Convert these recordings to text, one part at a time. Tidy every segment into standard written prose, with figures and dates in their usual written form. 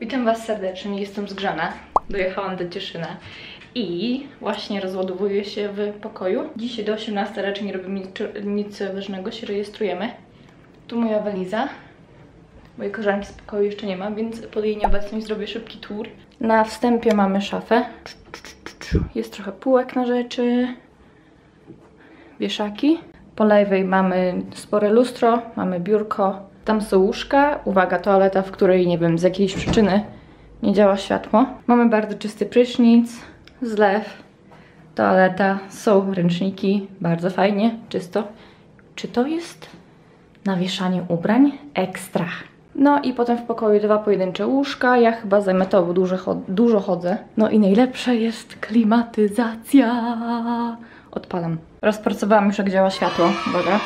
Witam Was serdecznie, jestem z Grzana. Dojechałam do Cieszyna i właśnie rozładowuję się w pokoju. Dzisiaj do 18 raczej nie robimy nic ważnego, się rejestrujemy. Tu moja waliza. Mojej koleżanki z pokoju jeszcze nie ma, więc pod jej nieobecność zrobię szybki tour. Na wstępie mamy szafę. Jest trochę półek na rzeczy. Wieszaki. Po lewej mamy spore lustro, mamy biurko. Tam są łóżka. Uwaga, toaleta, w której, nie wiem, z jakiejś przyczyny nie działa światło. Mamy bardzo czysty prysznic, zlew, toaleta, są ręczniki. Bardzo fajnie, czysto. Czy to jest nawieszanie ubrań? Ekstra. No i potem w pokoju dwa pojedyncze łóżka. Ja chyba zajmę to, bo dużo chodzę. No i najlepsza jest klimatyzacja. Odpalam. Rozpracowałam już, jak działa światło. Uwaga.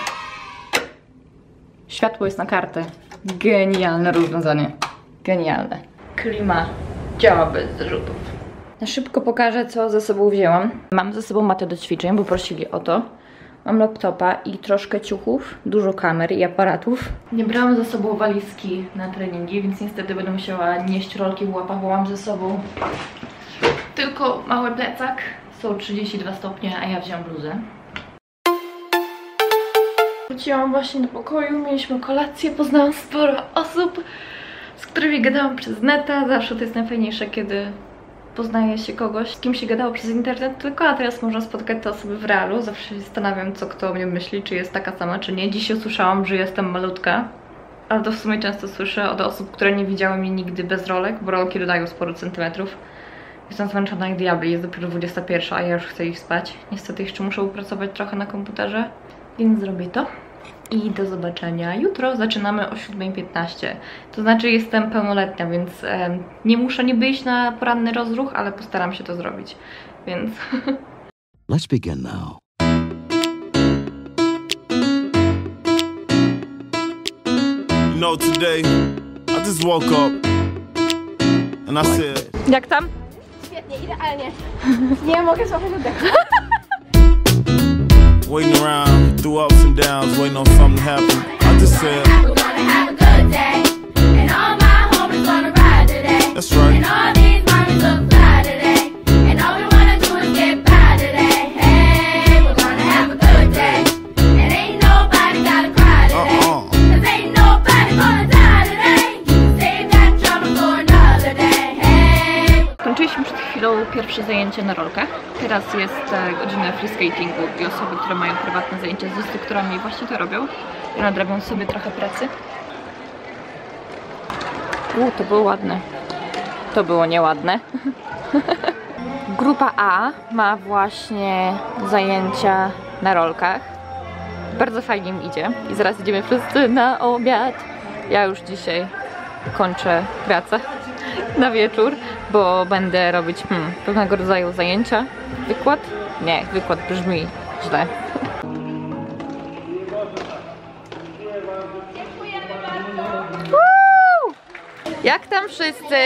Światło jest na kartę. Genialne rozwiązanie. Genialne. Klima działa bez zarzutów. Na szybko pokażę, co ze sobą wzięłam. Mam ze sobą matę do ćwiczeń, bo prosili o to. Mam laptopa i troszkę ciuchów, dużo kamer i aparatów. Nie brałam ze sobą walizki na treningi, więc niestety będę musiała nieść rolki w łapach, bo mam ze sobą tylko mały plecak. Są 32 stopnie, a ja wziąłam bluzę. Wróciłam właśnie do pokoju, mieliśmy kolację, poznałam sporo osób, z którymi gadałam przez neta. Zawsze to jest najfajniejsze, kiedy poznaje się kogoś, z kim się gadało przez internet tylko, a teraz można spotkać te osoby w realu. Zawsze się zastanawiam, co kto o mnie myśli, czy jest taka sama, czy nie. Dziś usłyszałam, że jestem malutka, ale to w sumie często słyszę od osób, które nie widziały mnie nigdy bez rolek, bo rolki dodają sporo centymetrów. Jestem zmęczona jak diabli, jest dopiero 21, a ja już chcę iść spać. Niestety jeszcze muszę upracować trochę na komputerze, więc zrobię to. I do zobaczenia. Jutro zaczynamy o 7:15. To znaczy jestem pełnoletnia, więc nie muszę niby iść na poranny rozruch, ale postaram się to zrobić. Więc... Let's begin now. You know, today I just woke up and I said... Jak tam? Świetnie, idealnie. Nie mogę złapać oddechu. Waiting around through ups and downs, waiting on something to happen. I just said we're gonna have a good day, and all my homies gonna ride today. That's right. And all these mommies look fly today, and all we wanna do is get by today. Hey, we're gonna have a good day, and ain't nobody gotta cry today, 'cause ain't nobody gonna die today. You can save that trouble for another day. Hey. Kończyliśmy przed chwilą pierwsze zajęcie na rolkach. Teraz jest godzina free skatingu i osoby, które mają prywatne zajęcia z instruktorami, właśnie to robią. Ja nadrabiam sobie trochę pracy. To było ładne. To było nieładne. Grupa A ma właśnie zajęcia na rolkach. Bardzo fajnie im idzie. I zaraz idziemy wszyscy na obiad. Ja już dzisiaj kończę pracę na wieczór, bo będę robić pewnego rodzaju zajęcia. Wykład? Nie, wykład brzmi źle. Dziękujemy bardzo! Woo! Jak tam wszyscy?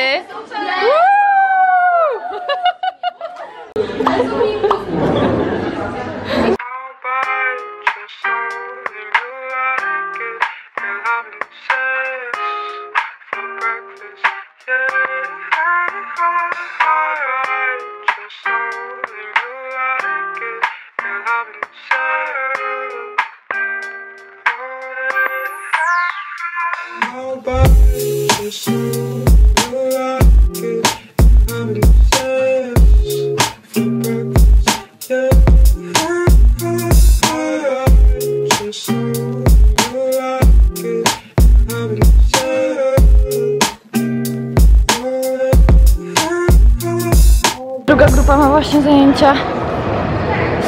Druga grupa ma właśnie zajęcia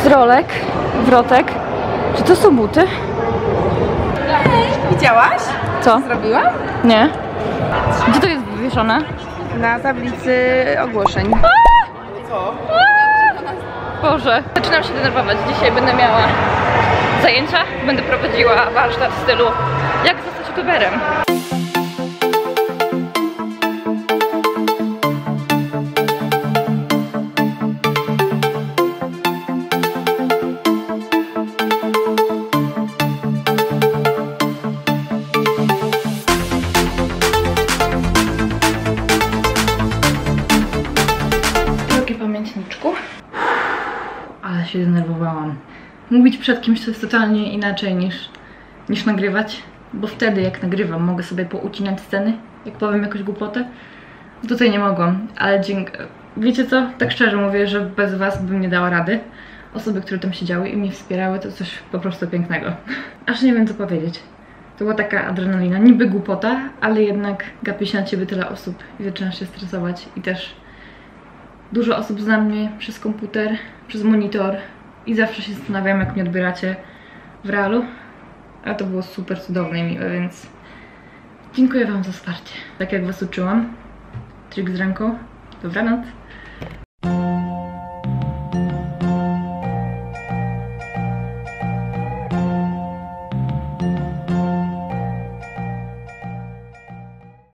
z rolek, wrotek. Czy to są buty? Widziałaś? Co? Zrobiłam? Nie. Gdzie to jest wywieszone? Na tablicy ogłoszeń. Co? Boże. Zaczynam się denerwować. Dzisiaj będę miała zajęcia. Będę prowadziła warsztat w stylu jak zostać youtuberem. się zdenerwowałam. Mówić przed kimś to jest totalnie inaczej niż nagrywać, bo wtedy jak nagrywam mogę sobie poucinać sceny, jak powiem jakąś głupotę. Tutaj nie mogłam, ale wiecie co? Tak szczerze mówię, że bez was bym nie dała rady. Osoby, które tam siedziały i mnie wspierały, to coś po prostu pięknego. Aż nie wiem co powiedzieć. To była taka adrenalina, niby głupota, ale jednak gapi się na ciebie tyle osób i zaczyna się stresować. I też dużo osób zna mnie przez komputer, przez monitor i zawsze się zastanawiam, jak mnie odbieracie w realu. Ale to było super cudowne i miłe, więc dziękuję wam za wsparcie. Tak jak was uczyłam, trik z ręką, dobranoc.